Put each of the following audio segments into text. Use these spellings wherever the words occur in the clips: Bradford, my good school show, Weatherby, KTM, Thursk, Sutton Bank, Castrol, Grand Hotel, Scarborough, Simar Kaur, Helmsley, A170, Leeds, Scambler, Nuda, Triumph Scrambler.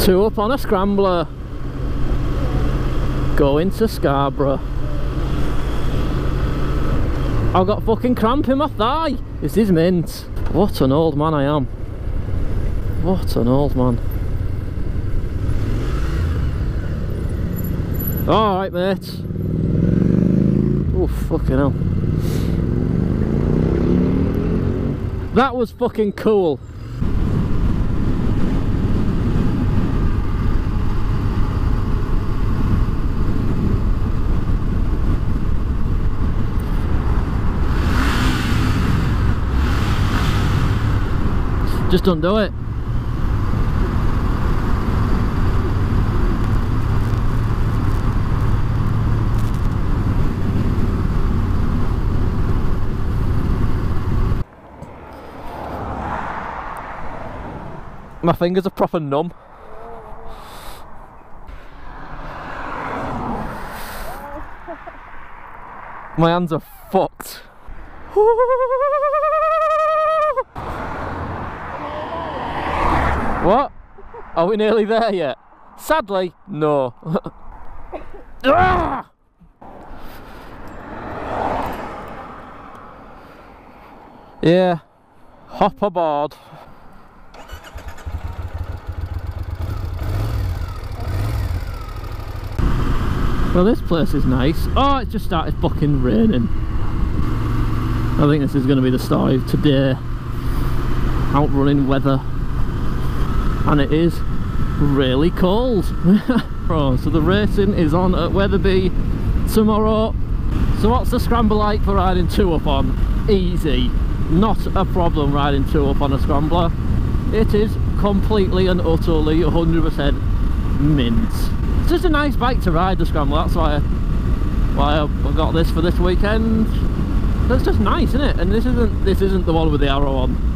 Two up on a scrambler. Going to Scarborough. I've got fucking cramp in my thigh. This is mint. What an old man I am. What an old man. Alright, mate. Oh, fucking hell. That was fucking cool. Just don't do it. My fingers are proper numb. My hands are fucked. What? Are we nearly there yet? Sadly, no. Ah! Yeah. Hop aboard. Well, this place is nice. Oh, it's just started fucking raining. I think this is going to be the story of today. Outrunning weather. And it is really cold. Oh, so the racing is on at Weatherby tomorrow. So what's the scramble like for riding two up on? Easy. Not a problem riding two up on a scrambler. It is completely and utterly 100% mint. It's just a nice bike to ride, the scrambler. That's why I got this for this weekend. That's just nice, isn't it? And this isn't the one with the arrow on.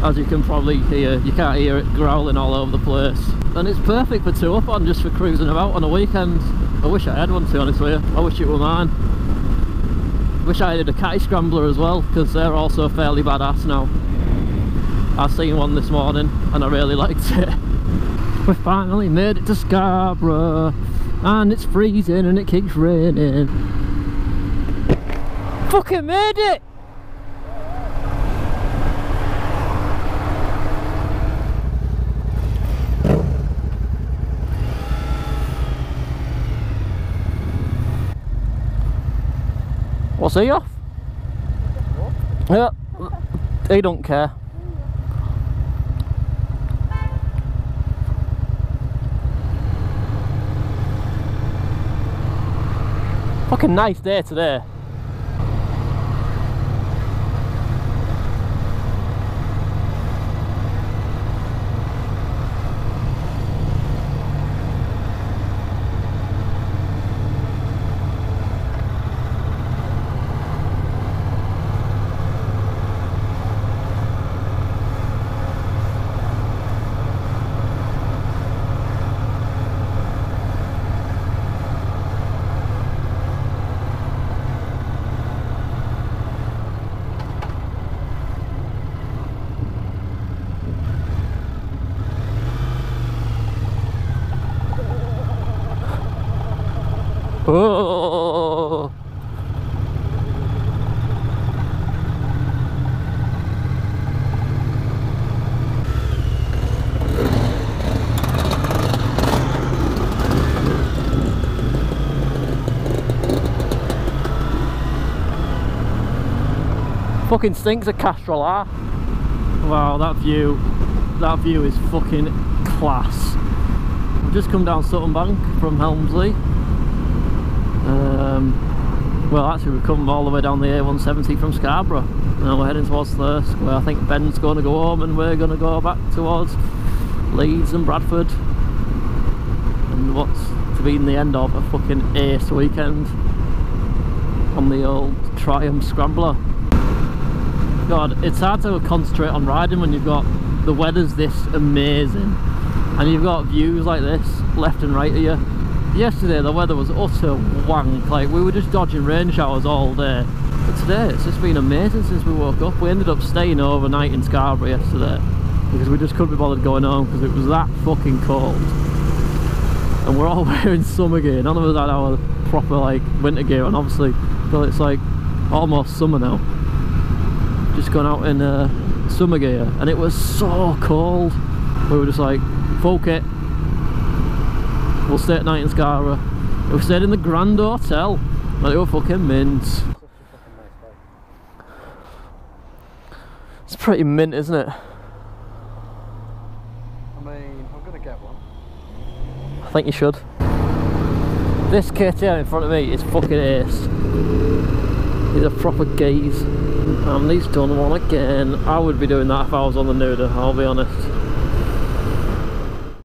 As you can probably hear, you can't hear it growling all over the place. And it's perfect for two up on, just for cruising about on a weekend. I wish I had one, to be honest with you. I wish it were mine. Wish I had a catty scrambler as well, because they're also fairly badass now. I've seen one this morning and I really liked it. We finally made it to Scarborough, and it's freezing and it keeps raining. Fucking made it! What's he off? Yeah, he don't care. Fucking nice day today. Oh. Fucking stinks of Castrol R. Wow, that view is fucking class. I've just come down Sutton Bank from Helmsley. Well, actually we've come all the way down the A170 from Scarborough. Now we're heading towards Thursk, where I think Ben's going to go home and we're going to go back towards Leeds and Bradford. And what's to be in the end of a fucking ace weekend on the old Triumph Scrambler. God, it's hard to concentrate on riding when you've got the weather's this amazing and you've got views like this left and right of you. Yesterday the weather was utter wank, like we were just dodging rain showers all day. But today it's just been amazing since we woke up. We ended up staying overnight in Scarborough yesterday. because we just couldn't be bothered going home because it was that fucking cold. And we're all wearing summer gear. None of us had our proper like winter gear, and obviously it's like almost summer now. Just going out in summer gear, and it was so cold. We were just like, fuck it, we'll stay at night in Scarborough. We stayed in the Grand Hotel, and they were fucking mint. It's pretty mint, isn't it? I mean, I'm gonna get one. I think you should. This KTM in front of me is fucking ace. He's a proper gaze. And he's done one again. I would be doing that if I was on the Nuda, I'll be honest.